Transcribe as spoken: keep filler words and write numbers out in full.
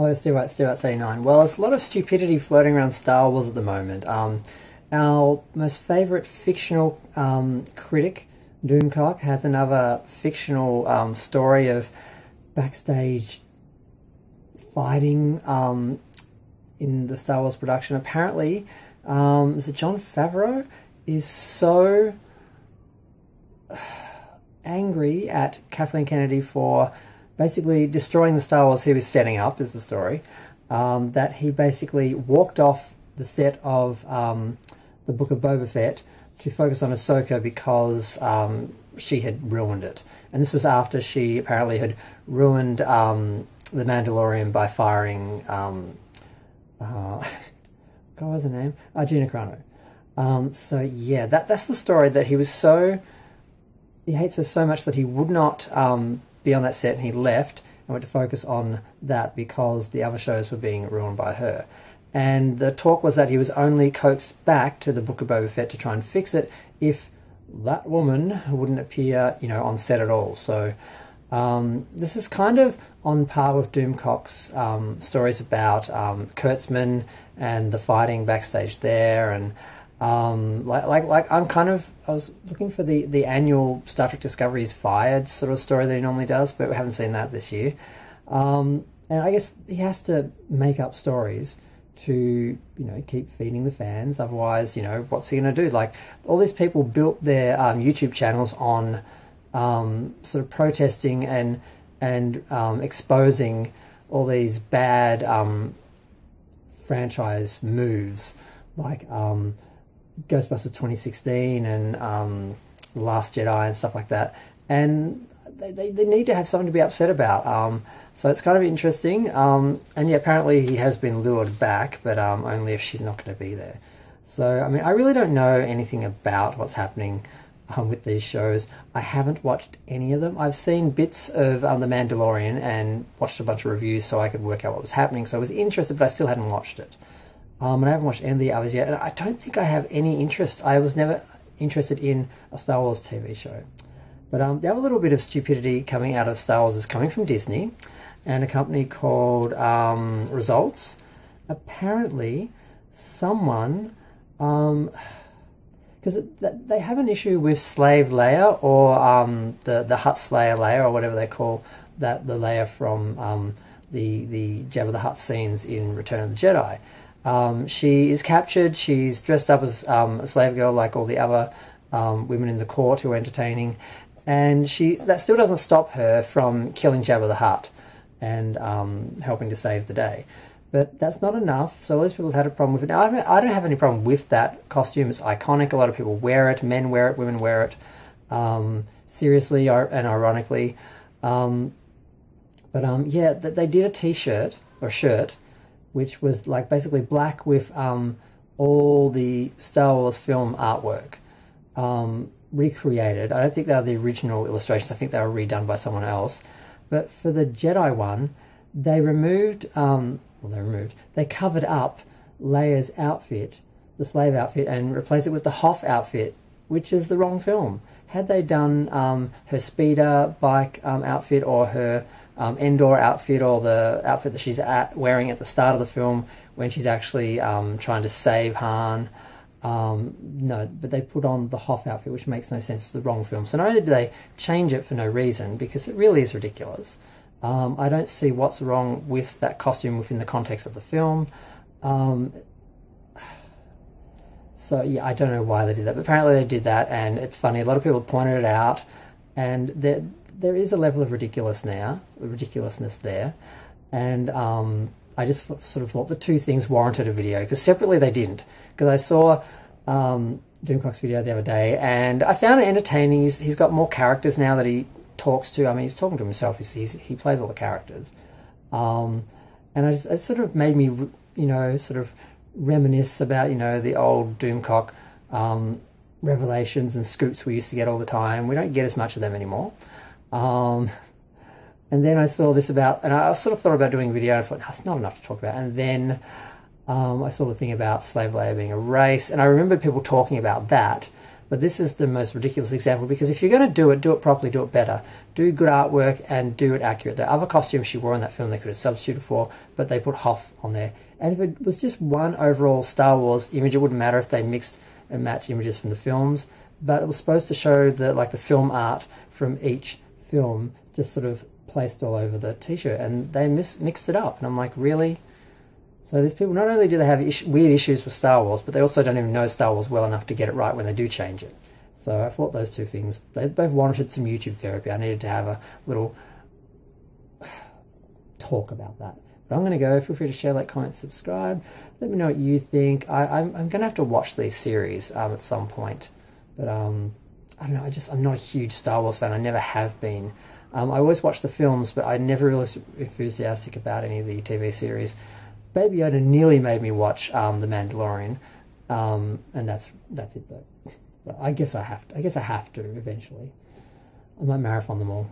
Well, let's do about, about eighty-nine. Well, there's a lot of stupidity floating around Star Wars at the moment. Um, our most favourite fictional um, critic, Doomcock, has another fictional um, story of backstage fighting um, in the Star Wars production. Apparently, um, is it John Favreau is so angry at Kathleen Kennedy for basically destroying the Star Wars he was setting up, is the story, um, that he basically walked off the set of um, The Book of Boba Fett to focus on Ahsoka because um, she had ruined it. And this was after she apparently had ruined um, The Mandalorian by firing, um, uh, what was her name? Uh, Gina Carano. Um, so yeah, that, that's the story, that he was so... He hates her so much that he would not um, be on that set, and he left and went to focus on that because the other shows were being ruined by her. And the talk was that he was only coaxed back to The Book of Boba Fett to try and fix it if that woman wouldn't appear, you know, on set at all. So um, this is kind of on par with Doomcock's um, stories about um, Kurtzman and the fighting backstage there, and Um, like, like, like, I'm kind of, I was looking for the, the annual Star Trek Discovery is Fired sort of story that he normally does, but we haven't seen that this year. Um, and I guess he has to make up stories to, you know, keep feeding the fans. Otherwise, you know, what's he going to do? Like, all these people built their um, YouTube channels on um, sort of protesting and, and um, exposing all these bad um, franchise moves, like... Um, Ghostbusters twenty sixteen and um, The Last Jedi and stuff like that, and they, they, they need to have something to be upset about, um, so it's kind of interesting, um, and yeah, apparently he has been lured back, but um, only if she's not going to be there. So I mean, I really don't know anything about what's happening um, with these shows. I haven't watched any of them. I've seen bits of um, The Mandalorian and watched a bunch of reviews so I could work out what was happening, so I was interested, but I still hadn't watched it. Um, and I haven't watched any of the others yet, and I don't think I have any interest. I was never interested in a Star Wars T V show. But um, the other little bit of stupidity coming out of Star Wars is coming from Disney, and a company called um, Results. Apparently, someone... Um, because they have an issue with Slave Leia, or um, the, the Hutt Slayer Leia, or whatever they call that, the Leia from um, the, the Jabba the Hutt scenes in Return of the Jedi. Um, she is captured, she's dressed up as um, a slave girl like all the other um, women in the court who are entertaining, and she that still doesn't stop her from killing Jabba the Hutt and um, helping to save the day. But that's not enough, so all these people have had a problem with it. Now, I don't, I don't have any problem with that costume. It's iconic, a lot of people wear it, men wear it, women wear it, um, seriously and ironically. Um, but um, yeah, they did a t-shirt, or shirt, which was like basically black with um, all the Star Wars film artwork um, recreated. I don't think they were the original illustrations. I think they were redone by someone else. But for the Jedi one, they removed, um, well, they removed, they covered up Leia's outfit, the slave outfit, and replaced it with the Hoth outfit, which is the wrong film. Had they done um, her speeder bike um, outfit, or her um, Endor outfit, or the outfit that she's at, wearing at the start of the film when she's actually um, trying to save Han, um, no, but they put on the Hoth outfit, which makes no sense. It's the wrong film. So not only do they change it for no reason, because it really is ridiculous, um, I don't see what's wrong with that costume within the context of the film. Um, So, yeah, I don't know why they did that, but apparently they did that, and it's funny. A lot of people pointed it out, and there there is a level of ridiculous now, ridiculousness there, and um, I just sort of thought the two things warranted a video, because separately they didn't, because I saw um, Doomcock's video the other day, and I found it entertaining. He's, he's got more characters now that he talks to. I mean, he's talking to himself. He's, he's, he plays all the characters. Um, and I just, it sort of made me, you know, sort of... reminisce about, you know, the old Doomcock um, revelations and scoops we used to get all the time. We don't get as much of them anymore. Um, and then I saw this about, and I sort of thought about doing a video, and I thought, no, it's not enough to talk about. And then um, I saw the thing about Slave Leia being a race, and I remember people talking about that, But this is the most ridiculous example, because if you're going to do it, do it properly, do it better. Do good artwork and do it accurate. The other costume she wore in that film they could have substituted for, but they put Hoth on there. And if it was just one overall Star Wars image, it wouldn't matter if they mixed and matched images from the films. But it was supposed to show the, like the film art from each film just sort of placed all over the t-shirt. And they mis mixed it up. And I'm like, really? So these people, not only do they have is weird issues with Star Wars, but they also don't even know Star Wars well enough to get it right when they do change it. So I thought those two things, they both warranted some YouTube therapy. I needed to have a little talk about that. But I'm going to go. Feel free to share, like, comment, subscribe. Let me know what you think. I, I'm, I'm going to have to watch these series um, at some point. But um, I don't know, I just, I'm not a huge Star Wars fan. I never have been. Um, I always watch the films, but I never really was enthusiastic about any of the T V series. Baby Yoda nearly made me watch um, The Mandalorian, um, and that's that's it though. But I guess I have to. I guess I have to eventually. I might marathon them all.